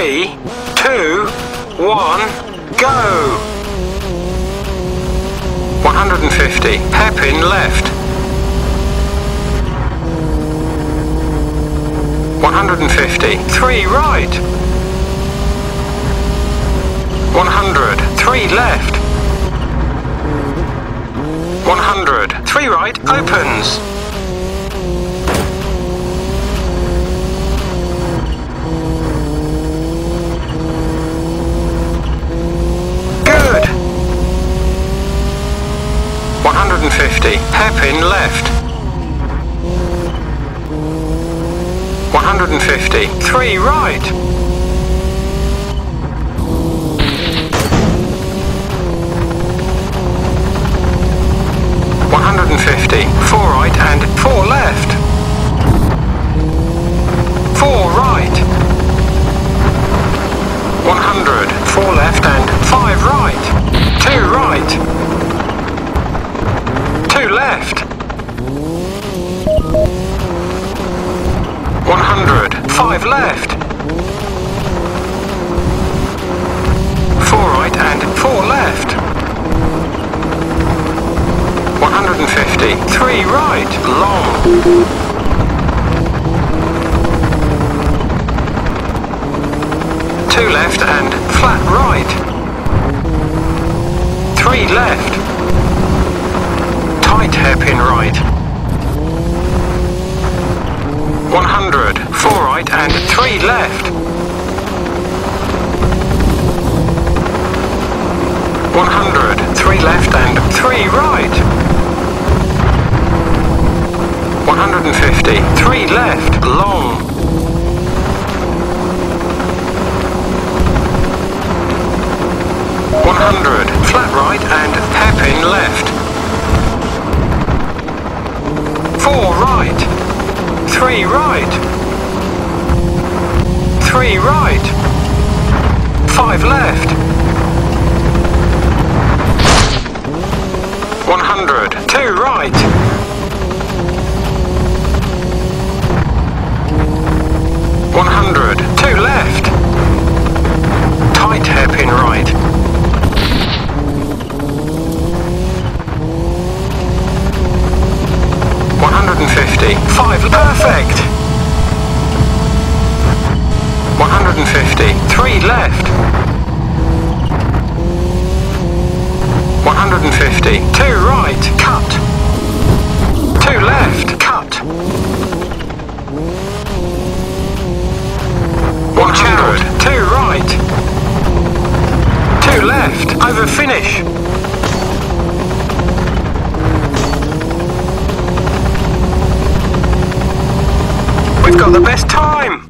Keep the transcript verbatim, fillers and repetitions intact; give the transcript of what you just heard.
Three, two, one, go! one hundred fifty, hairpin left. one hundred fifty, three right. one hundred, three left. one hundred, three right, opens. one hundred fifty, hairpin left. one hundred fifty, three right. one hundred fifty, four right and four left. four right. one hundred, four left and five right. two right. Left. one hundred, five left. four right and four left. one hundred fifty, three right, long. two left and flat right. three left. Right hairpin right. one hundred, four right and three left. one hundred, three left and three right. one hundred fifty, three left, long. one hundred, flat right and hairpin left. four right, three right, three right, five left. one hundred, two right. one hundred, two left. Tight hairpin right. one hundred fifty, five, perfect! one hundred fifty, three left. one hundred fifty, two right, cut. two left, cut. one hundred, two right. two left, over finish. We've got the best time!